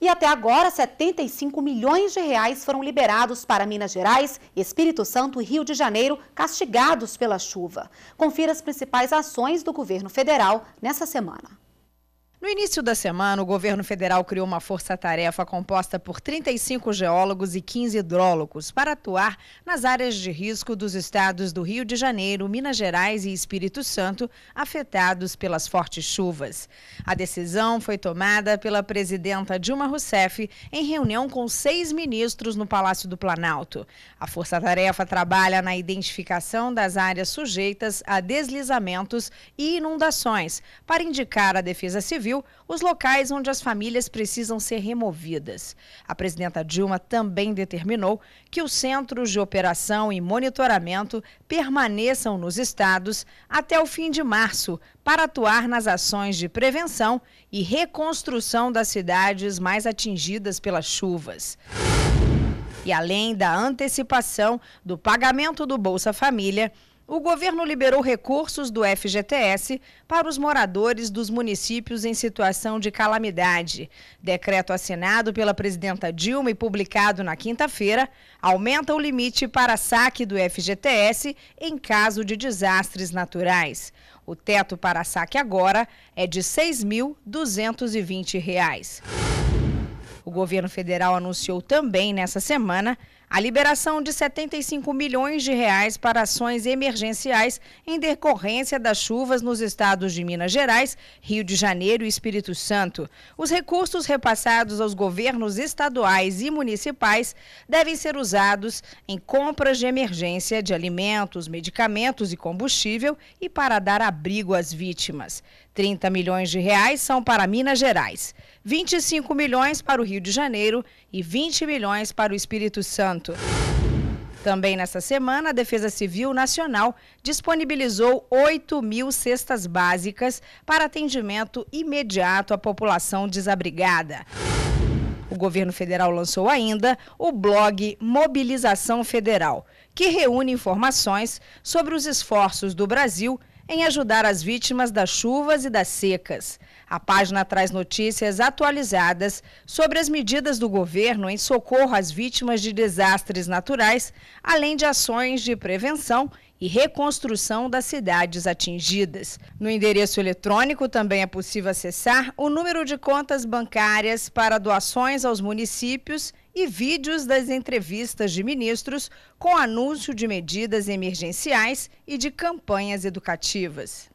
E até agora, 75 milhões de reais foram liberados para Minas Gerais, Espírito Santo e Rio de Janeiro, castigados pela chuva. Confira as principais ações do governo federal nessa semana. No início da semana, o governo federal criou uma força-tarefa composta por 35 geólogos e 15 hidrólogos para atuar nas áreas de risco dos estados do Rio de Janeiro, Minas Gerais e Espírito Santo, afetados pelas fortes chuvas. A decisão foi tomada pela presidenta Dilma Rousseff em reunião com 6 ministros no Palácio do Planalto. A força-tarefa trabalha na identificação das áreas sujeitas a deslizamentos e inundações para indicar à Defesa Civil os locais onde as famílias precisam ser removidas. A presidenta Dilma também determinou que os centros de operação e monitoramento permaneçam nos estados até o fim de março para atuar nas ações de prevenção e reconstrução das cidades mais atingidas pelas chuvas. E além da antecipação do pagamento do Bolsa Família, o governo liberou recursos do FGTS para os moradores dos municípios em situação de calamidade. Decreto assinado pela presidenta Dilma e publicado na quinta-feira, aumenta o limite para saque do FGTS em caso de desastres naturais. O teto para saque agora é de R$ 6.220. O governo federal anunciou também nessa semana a liberação de 75 milhões de reais para ações emergenciais em decorrência das chuvas nos estados de Minas Gerais, Rio de Janeiro e Espírito Santo. Os recursos repassados aos governos estaduais e municipais devem ser usados em compras de emergência de alimentos, medicamentos e combustível e para dar abrigo às vítimas. 30 milhões de reais são para Minas Gerais, 25 milhões para o Rio de Janeiro e 20 milhões para o Espírito Santo. Também nesta semana, a Defesa Civil Nacional disponibilizou 8.000 cestas básicas para atendimento imediato à população desabrigada. O governo federal lançou ainda o blog Mobilização Federal, que reúne informações sobre os esforços do Brasil em ajudar as vítimas das chuvas e das secas. A página traz notícias atualizadas sobre as medidas do governo em socorro às vítimas de desastres naturais, além de ações de prevenção e reconstrução das cidades atingidas. No endereço eletrônico também é possível acessar o número de contas bancárias para doações aos municípios e vídeos das entrevistas de ministros com anúncio de medidas emergenciais e de campanhas educativas.